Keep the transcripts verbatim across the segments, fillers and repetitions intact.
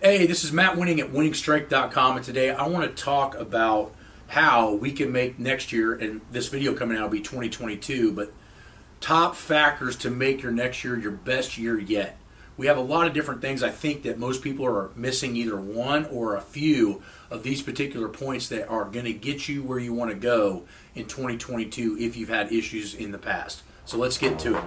Hey, this is Matt Wenning at Wenning Strength dot com, and today I want to talk about how we can make next year, and this video coming out will be twenty twenty-two, but top factors to make your next year your best year yet. We have a lot of different things, I think, that most people are missing either one or a few of these particular points that are going to get you where you want to go in twenty twenty-two if you've had issues in the past. So let's get to it.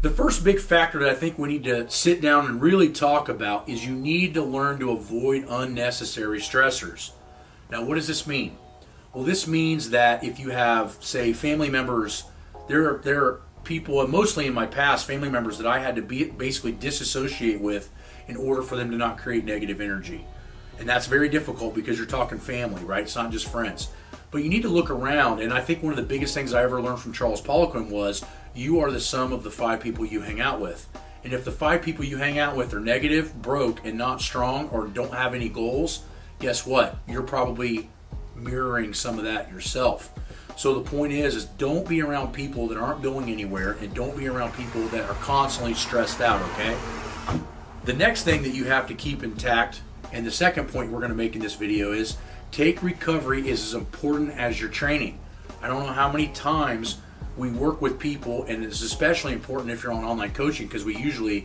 The first big factor that I think we need to sit down and really talk about is you need to learn to avoid unnecessary stressors. Now, what does this mean? Well, this means that if you have, say, family members, there are, there are people, and mostly in my past, family members that I had to be, basically disassociate with in order for them to not create negative energy. And that's very difficult because you're talking family, right? It's not just friends. But you need to look around, and I think one of the biggest things I ever learned from Charles Poliquin was, you are the sum of the five people you hang out with. And if the five people you hang out with are negative, broke, and not strong, or don't have any goals, guess what? You're probably mirroring some of that yourself. So the point is, is don't be around people that aren't going anywhere, and don't be around people that are constantly stressed out, okay? The next thing that you have to keep intact, and the second point we're gonna make in this video is, take recovery is as important as your training. I don't know how many times we work with people, and it's especially important if you're on online coaching, because we usually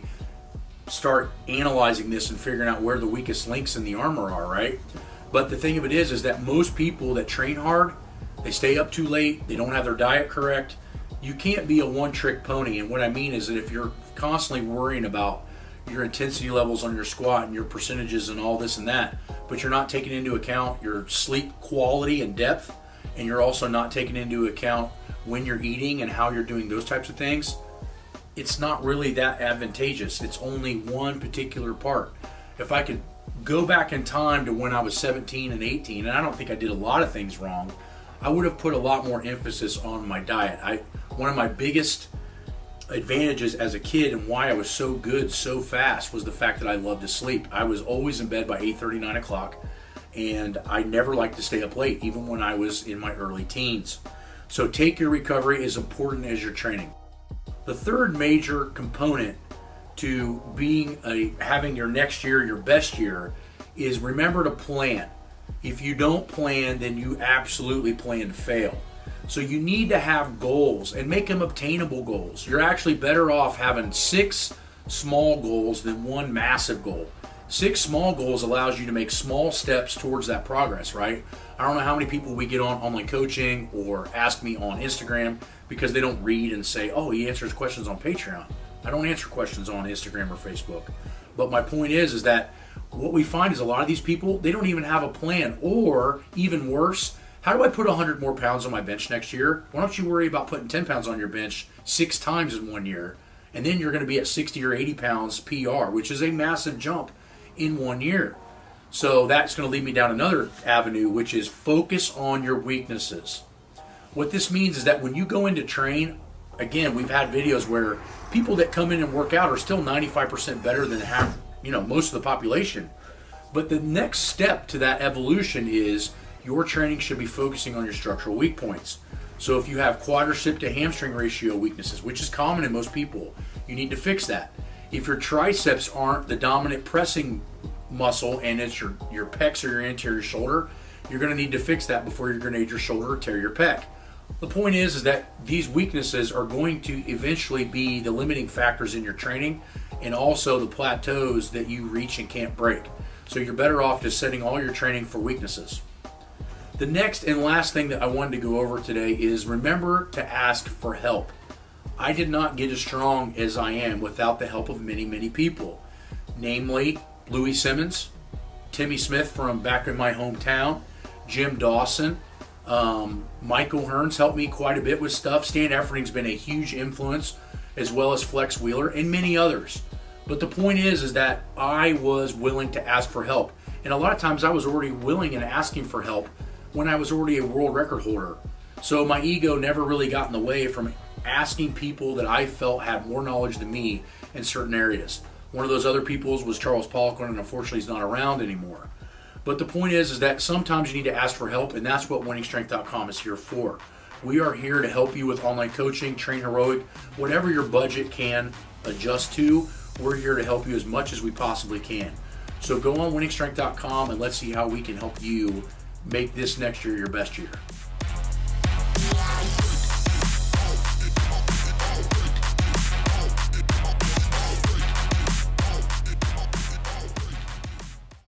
start analyzing this and figuring out where the weakest links in the armor are, right? But the thing of it is, is that most people that train hard, they stay up too late, they don't have their diet correct. You can't be a one-trick pony, and what I mean is that if you're constantly worrying about your intensity levels on your squat and your percentages and all this and that, but you're not taking into account your sleep quality and depth, and you're also not taking into account when you're eating and how you're doing those types of things, it's not really that advantageous. It's only one particular part. If I could go back in time to when I was seventeen and eighteen, and I don't think I did a lot of things wrong, I would have put a lot more emphasis on my diet. I, one of my biggest advantages as a kid and why I was so good so fast was the fact that I loved to sleep. I was always in bed by eight thirty, nine o'clock, and I never liked to stay up late, even when I was in my early teens. So take your recovery as important as your training. The third major component to being a having your next year your best year is remember to plan. If you don't plan, then you absolutely plan to fail. So you need to have goals and make them obtainable goals. You're actually better off having six small goals than one massive goal. Six small goals allows you to make small steps towards that progress, right? I don't know how many people we get on online coaching or ask me on Instagram because they don't read and say, oh, he answers questions on Patreon. I don't answer questions on Instagram or Facebook. But my point is, is that what we find is a lot of these people, they don't even have a plan, or even worse, how do I put one hundred more pounds on my bench next year? Why don't you worry about putting ten pounds on your bench six times in one year, and then you're gonna be at sixty or eighty pounds P R, which is a massive jump in one year. So that's going to lead me down another avenue, which is focus on your weaknesses. What this means is that when you go into train, again, we've had videos where people that come in and work out are still ninety-five percent better than half, you know, most of the population. But the next step to that evolution is your training should be focusing on your structural weak points. So if you have quadricep to hamstring ratio weaknesses, which is common in most people, you need to fix that. If your triceps aren't the dominant pressing muscle and it's your, your pecs or your anterior shoulder, you're gonna need to fix that before you're gonna need your shoulder or tear your pec. The point is, is that these weaknesses are going to eventually be the limiting factors in your training and also the plateaus that you reach and can't break. So you're better off just setting all your training for weaknesses. The next and last thing that I wanted to go over today is remember to ask for help. I did not get as strong as I am without the help of many, many people. Namely, Louis Simmons, Timmy Smith from back in my hometown, Jim Dawson, um, Michael Hearns helped me quite a bit with stuff. Stan Effering's been a huge influence, as well as Flex Wheeler and many others. But the point is, is that I was willing to ask for help. And a lot of times I was already willing and asking for help when I was already a world record holder. So my ego never really got in the way from asking people that I felt had more knowledge than me in certain areas. One of those other peoples was Charles Poliquin, and unfortunately he's not around anymore. But the point is, is that sometimes you need to ask for help, and that's what Wenning Strength dot com is here for. We are here to help you with online coaching, Train Heroic, whatever your budget can adjust to. We're here to help you as much as we possibly can. So go on Wenning Strength dot com and let's see how we can help you make this next year your best year.